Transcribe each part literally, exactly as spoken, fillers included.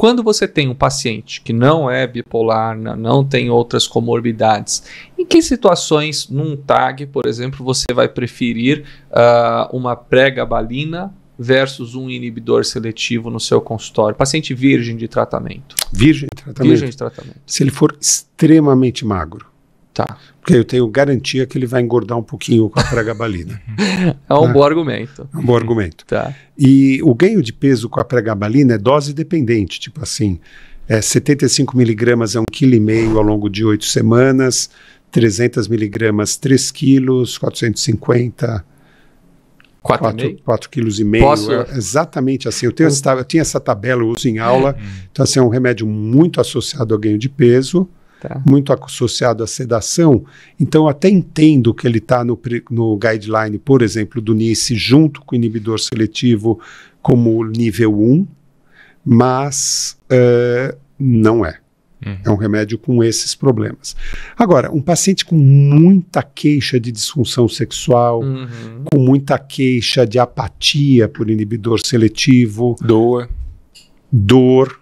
Quando você tem um paciente que não é bipolar, não tem outras comorbidades, em que situações, num TAG, por exemplo, você vai preferir uh, uma pregabalina versus um inibidor seletivo no seu consultório? Paciente virgem de tratamento. Virgem de tratamento. Virgem de tratamento. Se ele for extremamente magro. Tá. Porque eu tenho garantia que ele vai engordar um pouquinho com a pregabalina. É um né? bom argumento. É um bom argumento. Tá. E o ganho de peso com a pregabalina é dose dependente, tipo assim, é setenta e cinco miligramas a um vírgula cinco quilos ao longo de oito semanas, trezentos miligramas três quilos, quatrocentos e cinquenta... quatro vírgula cinco quilos. Posso... É exatamente assim. Eu, tenho essa, eu tinha essa tabela, eu uso em aula. É. Então, assim, é um remédio muito associado ao ganho de peso, tá. muito associado à sedação. Então, eu até entendo que ele está no, no guideline, por exemplo, do NICE, junto com o inibidor seletivo, como nível um, mas uh, não é. Uhum. É um remédio com esses problemas. Agora, um paciente com muita queixa de disfunção sexual, uhum. com muita queixa de apatia por inibidor seletivo, dor, dor,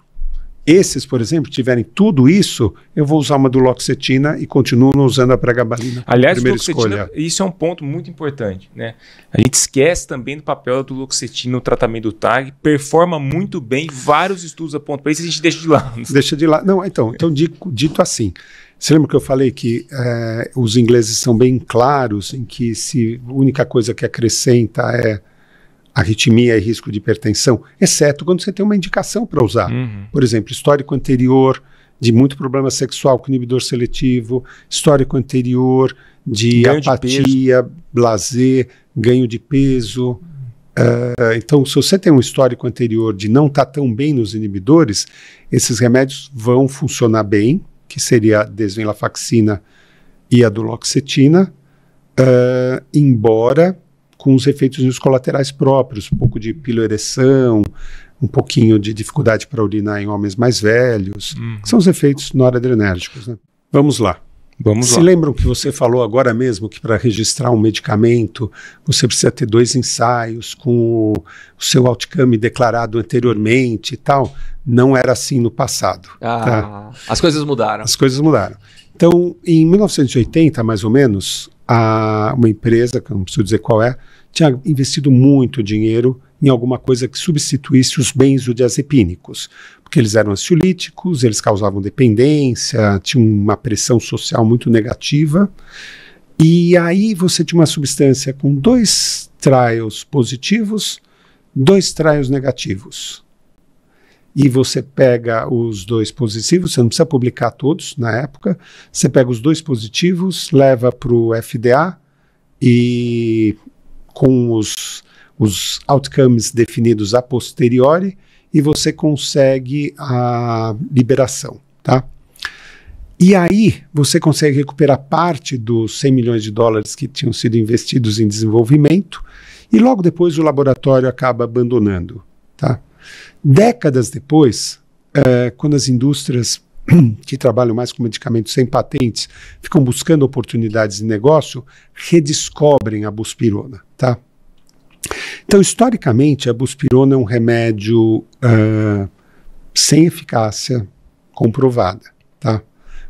esses, por exemplo, tiverem tudo isso, eu vou usar uma duloxetina e continuo usando a pregabalina. Aliás, duloxetina, isso é um ponto muito importante, né? A gente esquece também do papel da duloxetina no tratamento do TAG, performa muito bem, vários estudos apontam para isso, a gente deixa de lado. Deixa de lado. Não, então, então dito, dito assim, você lembra que eu falei que é, os ingleses são bem claros em que se a única coisa que acrescenta é arritmia e risco de hipertensão, exceto quando você tem uma indicação para usar. Uhum. Por exemplo, histórico anterior de muito problema sexual com inibidor seletivo, histórico anterior de ganho apatia, de blazer, ganho de peso. Uhum. Uh, então, se você tem um histórico anterior de não estar tá tão bem nos inibidores, esses remédios vão funcionar bem, que seria a desvenlafaxina e a duloxetina, uh, embora... com os efeitos nos colaterais próprios, um pouco de piloereção, um pouquinho de dificuldade para urinar em homens mais velhos, hum. que são os efeitos noradrenérgicos. Né? Vamos lá. Vamos Se lá. lembram que você falou agora mesmo que para registrar um medicamento você precisa ter dois ensaios com o seu outcome declarado anteriormente e tal? Não era assim no passado. Ah, tá? As coisas mudaram. As coisas mudaram. Então, em mil novecentos e oitenta, mais ou menos, a, uma empresa, que eu não preciso dizer qual é, tinha investido muito dinheiro em alguma coisa que substituísse os benzodiazepínicos, porque eles eram ansiolíticos, eles causavam dependência, tinham uma pressão social muito negativa, e aí você tinha uma substância com dois trials positivos, dois trials negativos. E você pega os dois positivos, você não precisa publicar todos na época, você pega os dois positivos, leva para o F D A e com os, os outcomes definidos a posteriori e você consegue a liberação, tá? E aí você consegue recuperar parte dos cem milhões de dólares que tinham sido investidos em desenvolvimento e logo depois o laboratório acaba abandonando, tá? Décadas depois, uh, quando as indústrias que trabalham mais com medicamentos sem patentes ficam buscando oportunidades de negócio, redescobrem a buspirona, tá? Então, historicamente, a buspirona é um remédio uh, sem eficácia comprovada, tá?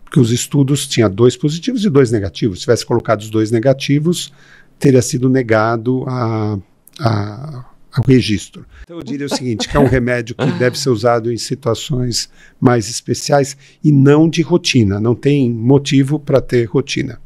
Porque os estudos tinham dois positivos e dois negativos. Se tivesse colocado os dois negativos, teria sido negado a... a o registro. Então eu diria o seguinte, que é um remédio que deve ser usado em situações mais especiais e não de rotina, não tem motivo para ter rotina.